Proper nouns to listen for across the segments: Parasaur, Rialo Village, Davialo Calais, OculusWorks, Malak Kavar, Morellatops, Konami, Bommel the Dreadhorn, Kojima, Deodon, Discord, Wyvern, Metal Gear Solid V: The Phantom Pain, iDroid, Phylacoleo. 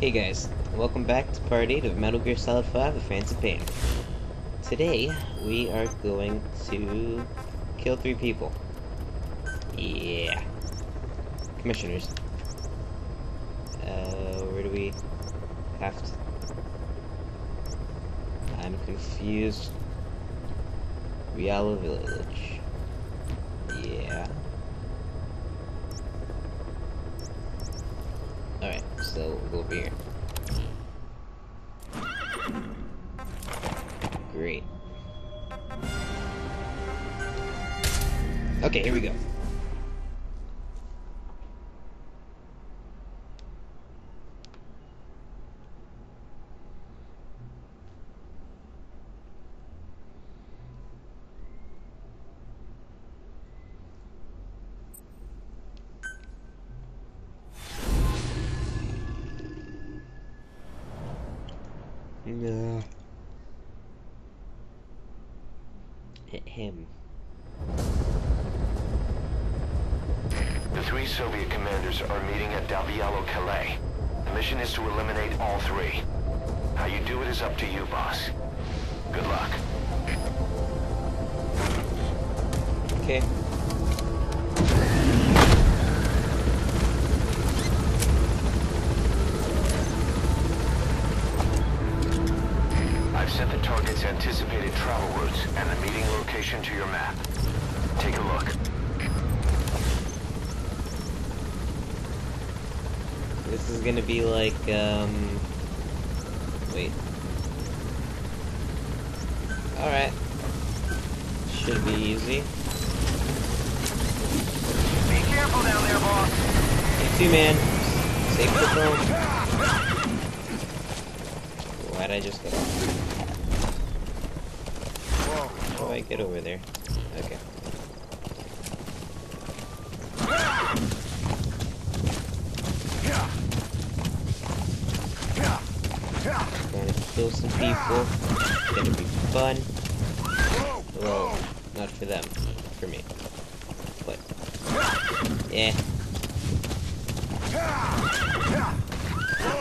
Hey guys, welcome back to part 8 of Metal Gear Solid V: The Phantom Pain. Today, we are going to kill 3 people. Yeah. Commissioners. Where do we have to... I'm confused. Rialo Village. Yeah. Alright, so we'll go over here. Great. Okay, here we go. No. Hit him. The 3 Soviet commanders are meeting at Davialo Calais. The mission is to eliminate all 3. How you do it is up to you, boss. Good luck. Okay. Set the target's anticipated travel routes and the meeting location to your map. Take a look. This is gonna be like, wait. Alright. Should be easy. Be careful down there, boss! You too, man. Safe patrol. Why'd I just get off? How do I get over there? Okay. I'm gonna kill some people. It's gonna be fun. Well, not for them. For me. But... yeah. Okay.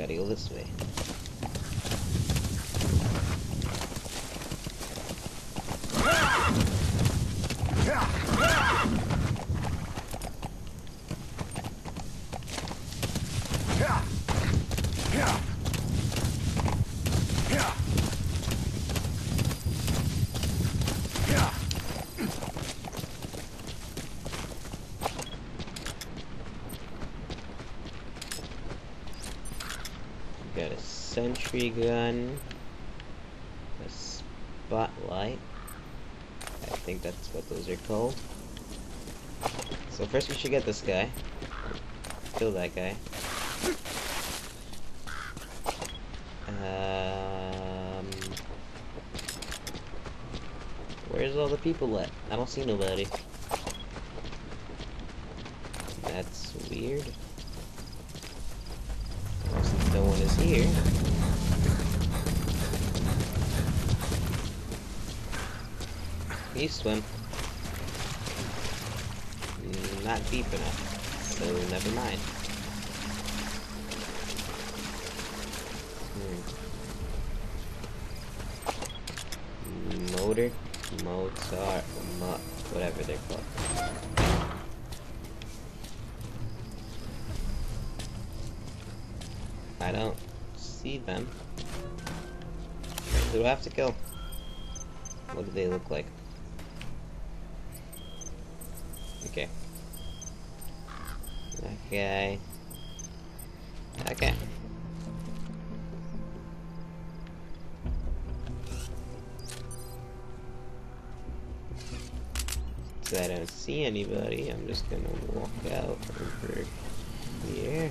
Gotta go this way. Got a sentry gun, a spotlight, I think that's what those are called. So first we should get this guy, kill that guy. Where's all the people at? I don't see nobody. That's weird. No one is here. You swim. Not deep enough, so never mind. Whatever they're called. I don't see them. Who do I have to kill? What do they look like? Okay. Okay. Okay. Since I don't see anybody, I'm just gonna walk out over here.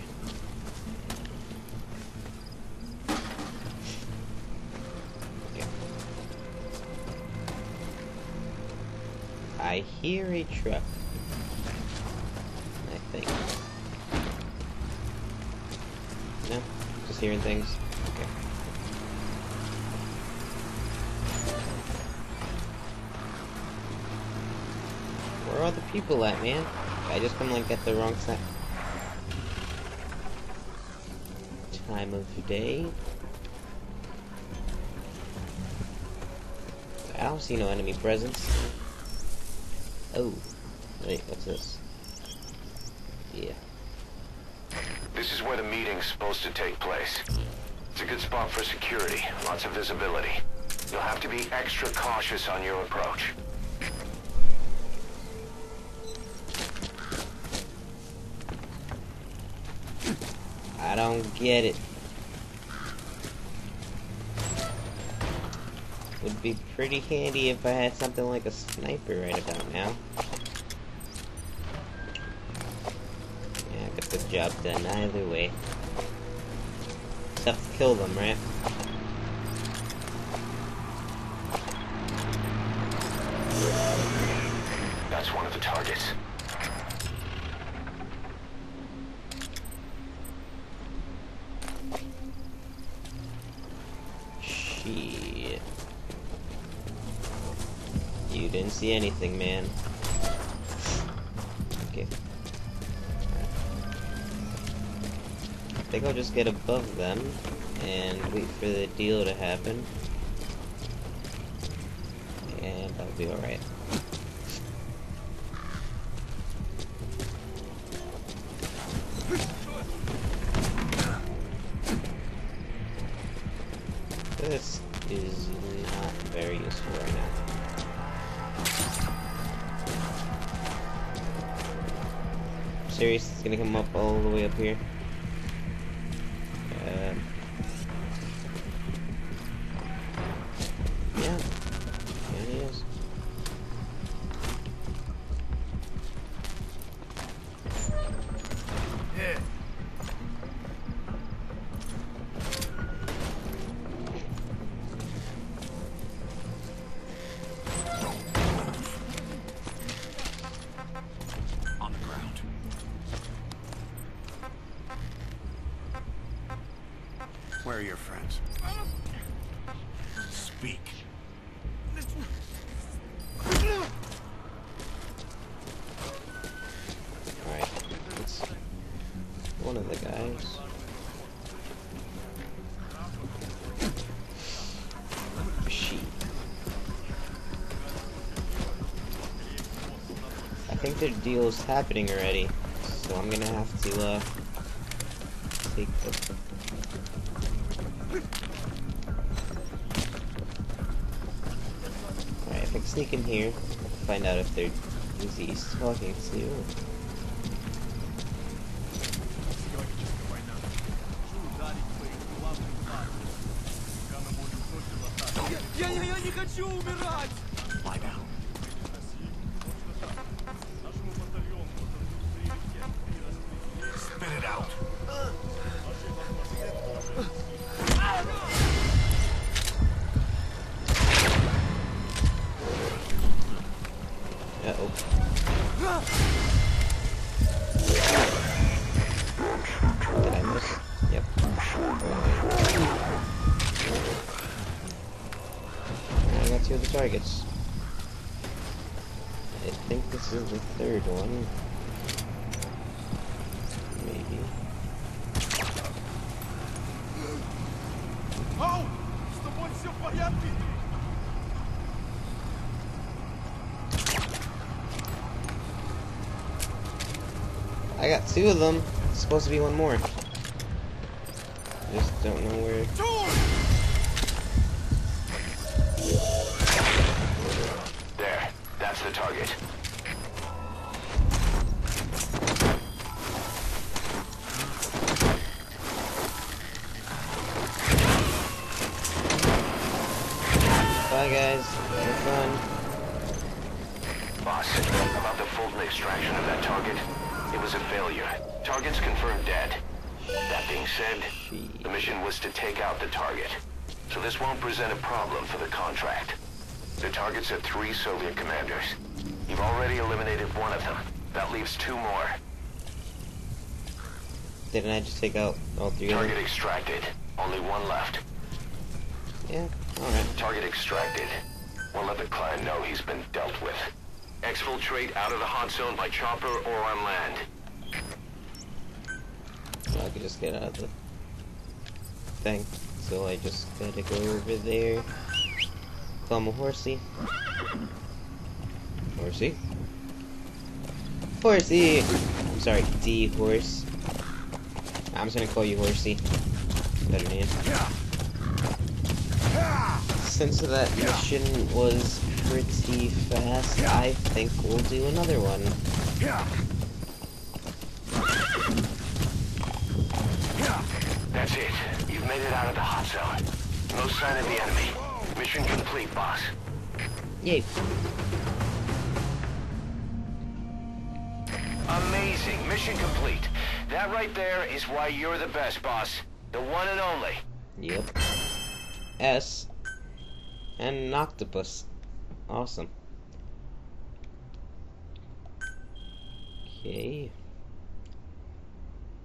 I hear a truck, I think. No? Just hearing things? Okay. Where are all the people at, man? I just come like at the wrong side. Time of day. I don't see no enemy presence. Oh, wait, what's this? Yeah. This is where the meeting's supposed to take place. It's a good spot for security, lots of visibility. You'll have to be extra cautious on your approach. I don't get it. Would be pretty handy if I had something like a sniper right about now. Yeah, I got the job done either way. Stuff to kill them, right? That's one of the targets. Shit. You didn't see anything, man. Okay. I think I'll just get above them and wait for the deal to happen. And that'll be alright. This is not very useful right now. I'm serious, it's gonna come up all the way up here. Yeah, there it is. Where are your friends? Speak. Alright, it's one of the guys. Sheep. I think their deal is happening already, so I'm gonna have to take the Alright, if I can sneak in here, find out if they're diseased talking to you. Lie down. Spit it out. Targets. I think this is the third one. Maybe. Oh! I got two of them. It's supposed to be one more. Just don't know where. The target. Bye guys, have fun. Boss, about the Fulton extraction of that target, it was a failure. Target's confirmed dead. That being said, the mission was to take out the target. So this won't present a problem for the contract. The targets are 3 Soviet commanders. You've already eliminated one of them. That leaves 2 more. Didn't I just take out all 3 of them? Target extracted. Only 1 left. Yeah, alright. Target extracted. We'll let the client know he's been dealt with. Exfiltrate out of the hot zone by chopper or on land. Well, I can just get out of the thing. So I just gotta go over there. Come horsey. Horsey? Horsey! I'm sorry, D horse. I'm just gonna call you horsey. Better name. Since that mission was pretty fast, I think we'll do another one. That's it. You've made it out of the hot zone. No sign of the enemy. Mission complete, boss. Yay. Amazing. Mission complete. That right there is why you're the best, boss. The one and only. Yep. S. And an octopus. Awesome. Okay.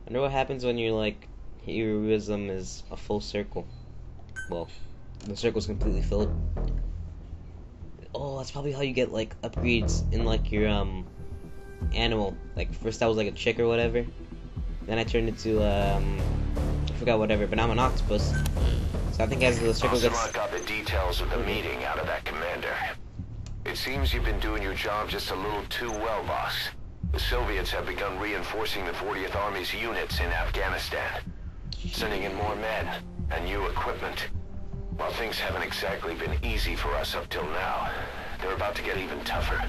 I wonder what happens when you're like, heroism is a full circle. Well, the circle's completely filled. Oh, that's probably how you get like upgrades in like your animal. Like first I was like a chick or whatever. Then I turned into I forgot whatever, but now I'm an octopus. So I think as the circle gets... Osama got the details of the meeting out of that commander. It seems you've been doing your job just a little too well, boss. The Soviets have begun reinforcing the 40th Army's units in Afghanistan. Sending in more men and new equipment. While things haven't exactly been easy for us up till now, they're about to get even tougher.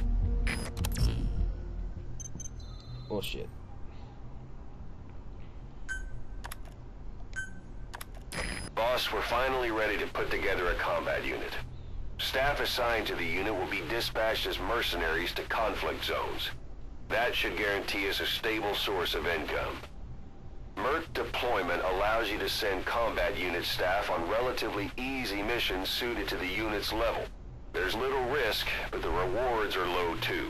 Bullshit. Boss, we're finally ready to put together a combat unit. Staff assigned to the unit will be dispatched as mercenaries to conflict zones. That should guarantee us a stable source of income. MERC deployment allows you to send combat unit staff on relatively easy missions suited to the unit's level. There's little risk, but the rewards are low too.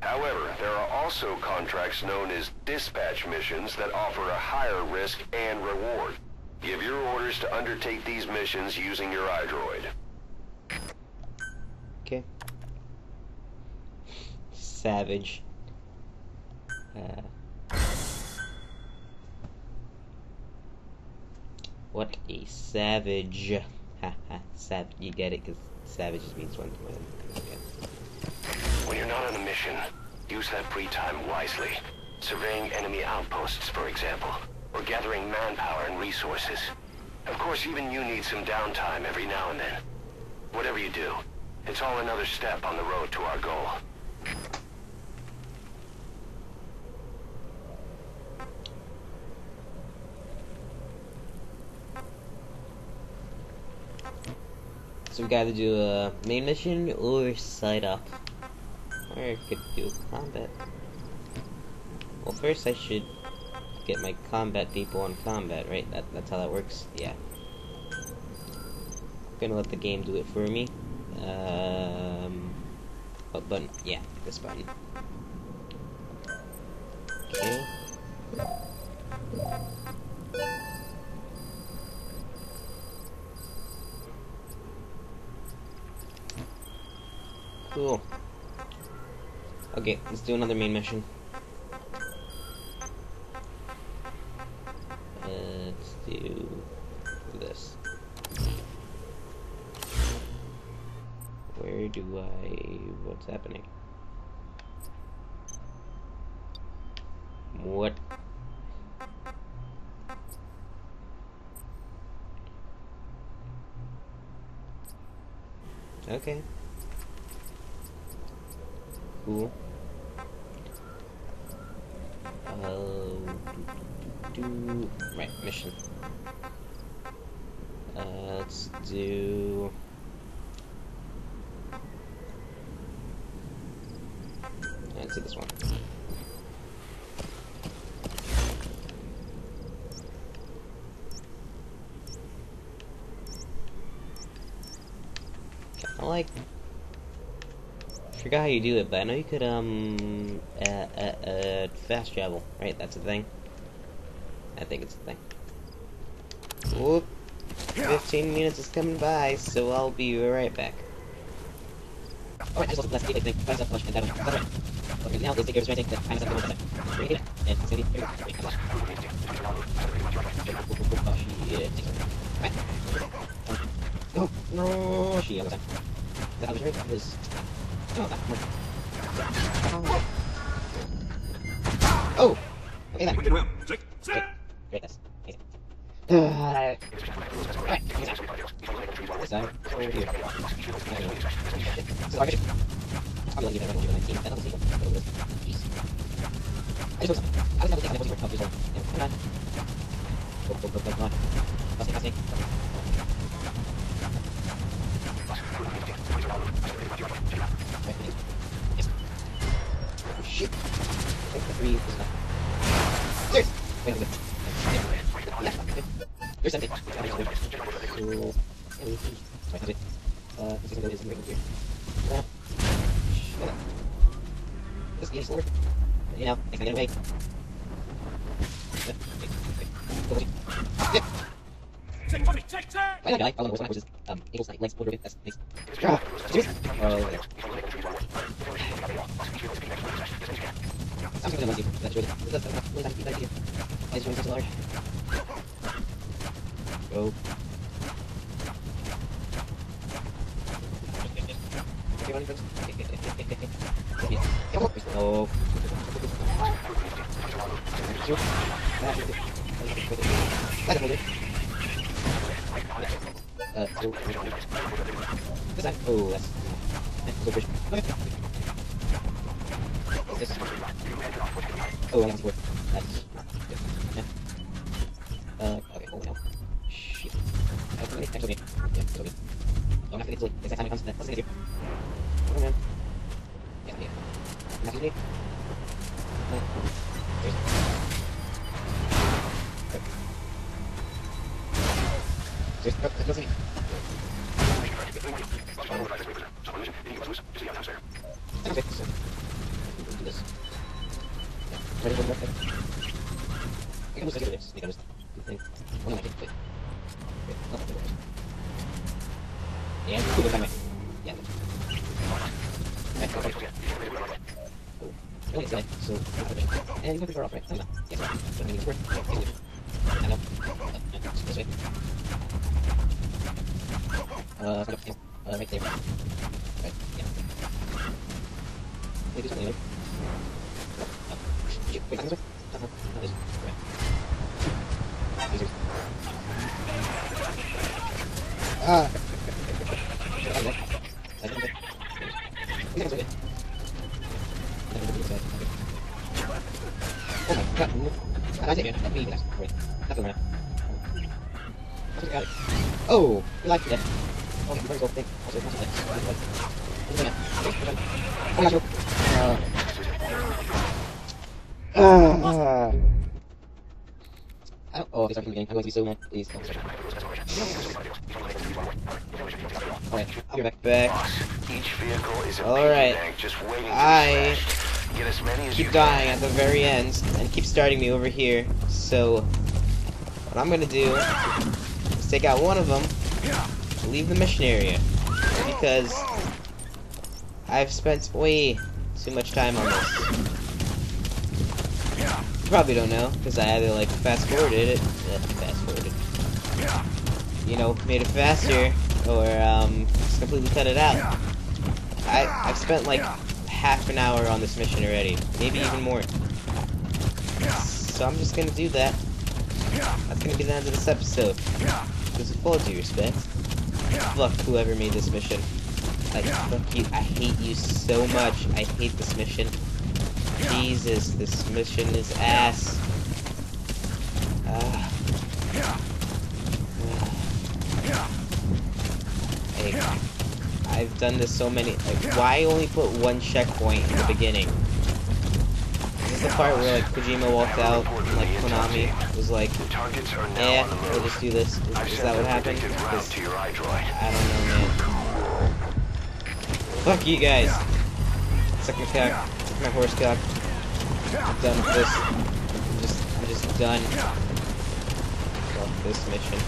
However, there are also contracts known as dispatch missions that offer a higher risk and reward. Give your orders to undertake these missions using your iDroid. Okay. Savage. What a savage. Haha, savage. You get it, because savage just means one thing. Okay. When you're not on a mission, use that free time wisely. Surveying enemy outposts, for example. Or gathering manpower and resources. Of course, even you need some downtime every now and then. Whatever you do, it's all another step on the road to our goal. So we gotta do a main mission or side up. Or I could do combat. Well, first I should get my combat people on combat, right? That's how that works? Yeah. I'm gonna let the game do it for me. What button? Yeah, this button. Okay. Cool. Okay, let's do another main mission. Do this. Where do I... what's happening? What? Okay. Cool. Right, mission. Let's do... let's do this one. I like... forgot how you do it, but I know you could, fast travel, right? That's a thing. I think it's a thing. Whoop. 15 minutes is coming by, so I'll be right back. Alright, I just lost the last key, I just flush, and that one. Alright. Okay, now this figure is writing that I just have to flush. Create it, and city, here we go. Wait, flush. Oh, shit. Alright. Oh, no, shit, almost done. That was right, that was... Oh, that worked. Oh! Okay, then. Great, greatness. Amazing. Alright, so we're here. So, our mission. I'll be lucky if I don't do it on my team. I don't see it. Jeez. I just hope something. I was never thinking I wasn't going to help you. Come on. Come on. Passing. Yes. Oh, shit. I think the three is enough. Seriously! Wait a minute. There's something. So... Sorry, it. This is going to be here. This game is slower. You know, I can get away. Why did I die? Oh, no, it's one which is, equals, like, legs, blue, ribbon, that's nice. Ah! Oh, I'm just gonna let you, that's really, that's really I just want to so large. Go. Okay, friends. Oh. This oh, that's... So good. This. Oh, I have to work. That's... Yeah. Okay, hold on. Shit. Actually, yeah, it's okay. I'm not gonna get to it. Next time it comes to that. Let's get here. Oh, man. Yeah, yeah. Not easy. Seriously. Oh, that doesn't okay, so... do this. Yeah. Ready to work? I can just do this. You can just... Oh, no, I can't. Wait. Wait. Not that works. Yeah, cool, go that way. Yeah. Okay, okay. Cool. Okay, it's good. So, and you can push her off, right? No, no. Yes, right. So, I mean, it's worth it. It's good. And up. Up. So, this way. Sort of, yeah. Right there. Right, yeah. Can we do something later? Up. Shoot, wait, this way? Not this way. Right. Easier. Ah! Oh, you like that. Oh, you very good thing. Also, that's it. Oh, my God. Oh, this is a game. I'm going to be so mad. Please. Oh, alright, I'll be back. Alright. I keep dying at the very end and keep starting me over here. So, what I'm going to do is take out one of them. Leave the mission area because I've spent way too much time on this. You probably don't know because I either like fast forwarded it, you know, made it faster, or just completely cut it out. I've spent like half an hour on this mission already, maybe even more. So I'm just gonna do that. That's gonna be the end of this episode. Because with full due respect. Fuck whoever made this mission. Like, fuck you. I hate you so much. I hate this mission. Jesus, this mission is ass. Hey, I've done this so many. Like, why only put one checkpoint in the beginning? This is the part where, like, Kojima walked out, and, like, Konami was like, eh, we'll just do this. Is that what happened? I don't know, man. Fuck you guys. Suck your cock. Suck my horse cock. I'm done with this. I'm just done. Fuck this mission.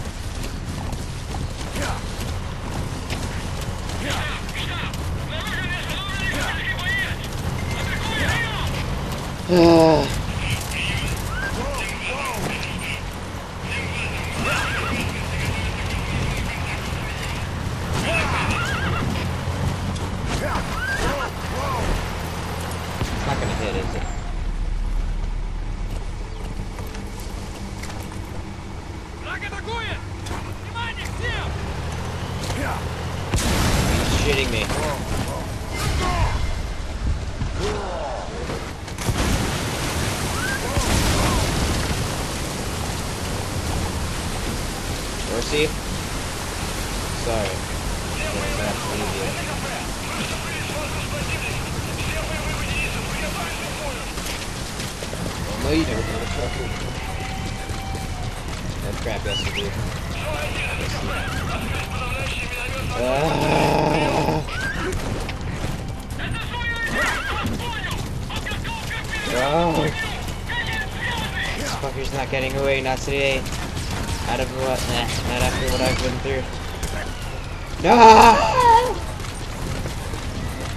Getting away, not today. Out of what? Nah, not after what I've been through. No!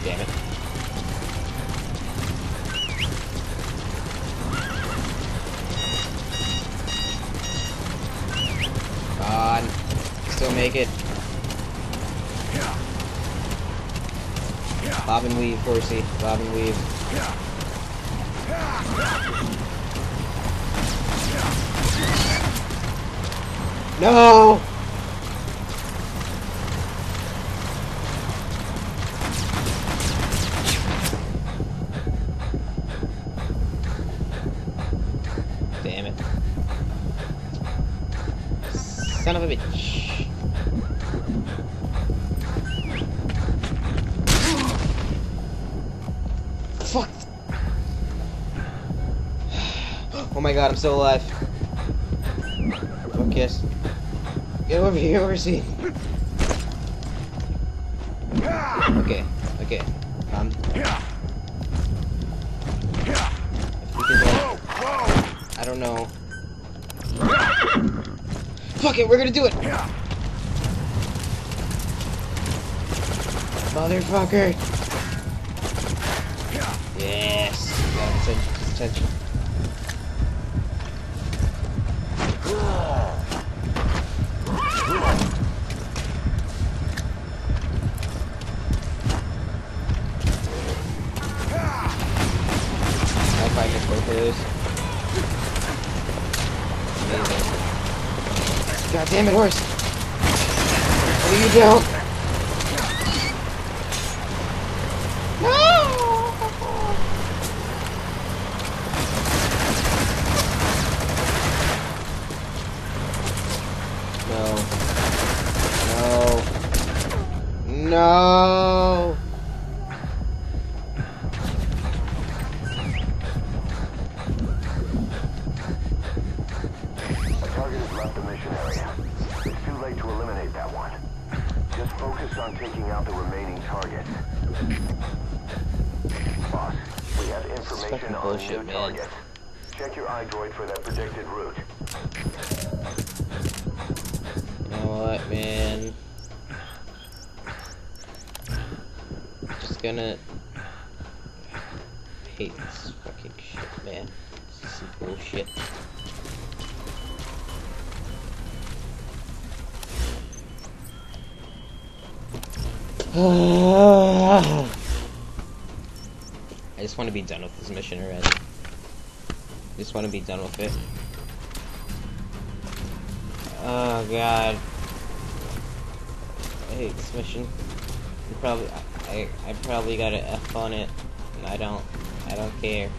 Damn it. Come on. Still make it. Bob and weave, horsey. Bob and weave. No! Damn it. Son of a bitch. Fuck! Oh my god, I'm still alive. One kiss. Get over here, Orsi. Okay, okay. If we can go, I don't know. Fuck it, we're gonna do it! Motherfucker! Yes! Got attention. Damn it, horse! What are you doing? No! No! No! Bullshit, man. Check your iDroid for that predicted route. You know what, man? Just gonna hate this fucking shit, man. This is bullshit. I just want to be done with this mission already. I just want to be done with it. Oh god, I hate this mission. I probably got an F on it, and I don't care.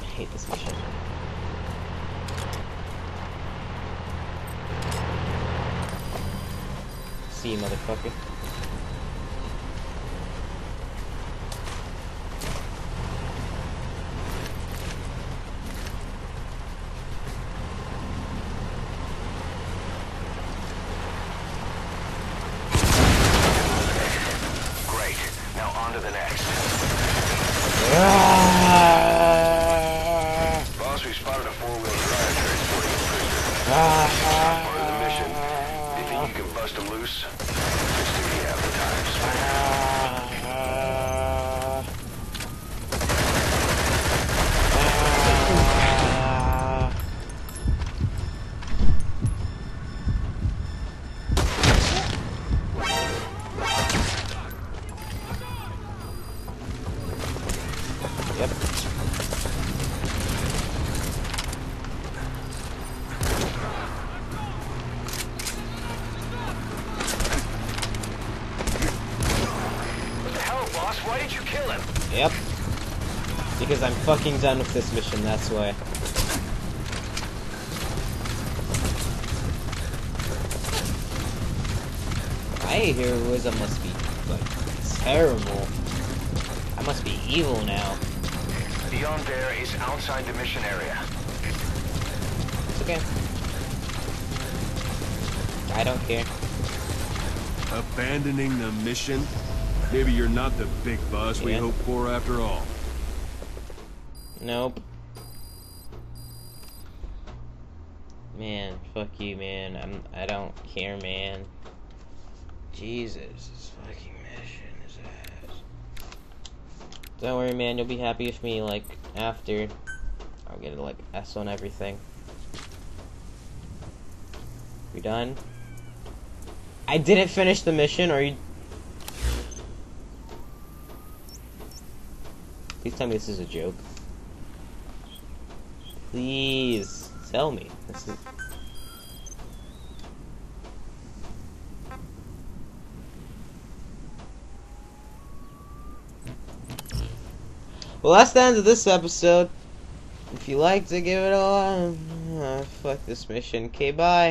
I hate this mission. See you, motherfucker. Yep. What the hell, boss? Why did you kill him? Yep. Because I'm fucking done with this mission, that's why. My heroism must be, like, terrible. I must be evil now. Beyond there is outside the mission area. It's okay. I don't care. Abandoning the mission? Maybe you're not the big boss we hoped for after all. Nope. Man, fuck you, man. I don't care, man. Jesus, this fucking mission is ass. Don't worry, man. You'll be happy with me. Like after, I'll get a, like S on everything. We done? I didn't finish the mission. Are you? Please tell me this is a joke. Please tell me this is. Well, that's the end of this episode. If you liked it, give it a... fuck this mission. Okay, bye.